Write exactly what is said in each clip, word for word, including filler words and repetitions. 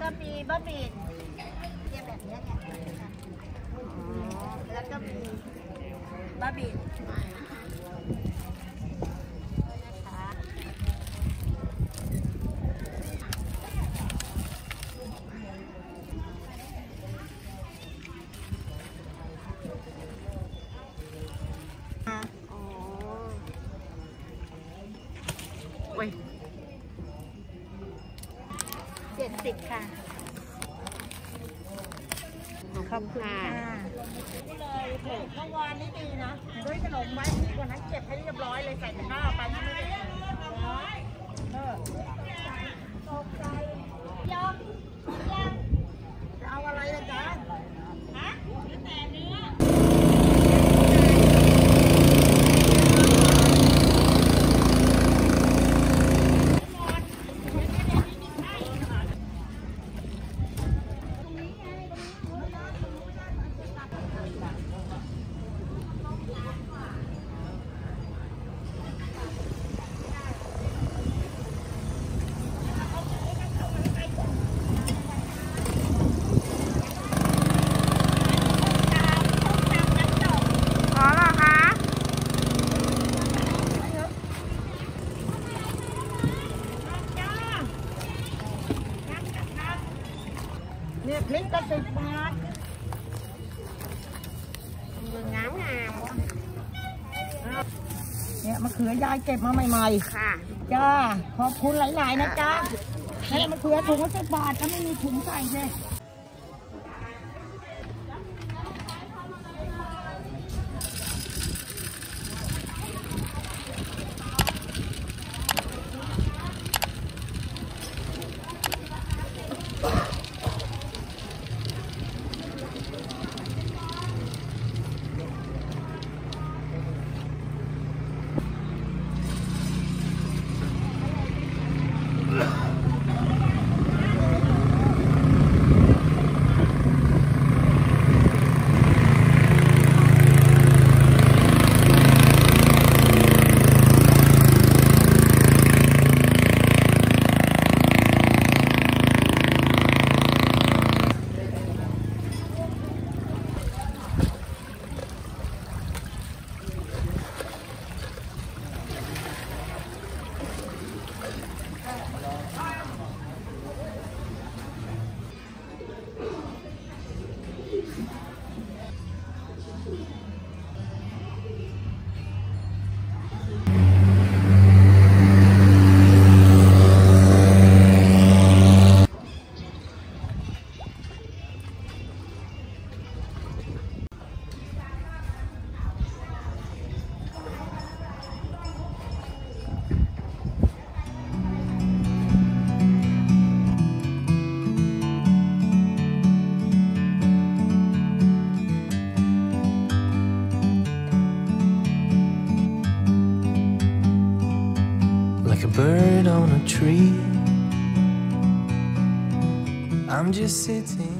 ก็มีบะหมี่เนี่ยแบบนี้เนี่ยแล้วก็มีบะหมี่เจ็ดสิบค่ะขอบคุณค่ะเลยเมื่อวานนี้ดีนะด้วยขนมไว้ดีกว่านั้นเก็บให้เรียบร้อยเลยใส่ถุงหน้าไปนะไม่ได้ตกใจยอมจะเอาอะไรล่ะจ๊ะฮะแต่เนื้อเนี่ยพลิกก็ติดบาทดูงามงามเนี่ยมะเขือยายเก็บมาใหม่ๆค่ะจ้าขอบคุณหลายๆนะจ้าให้มะเขือถุงก็ติดบาทก็ไม่มีถุงใส่เลยBird on a tree. I'm just sitting.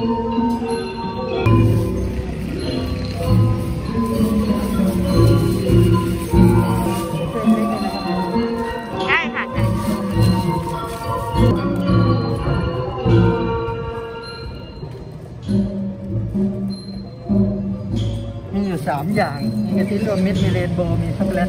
มีอยู่สามอย่างมีกะทิรวมมิตรมีเรนโบว์มีช็อกโกแลต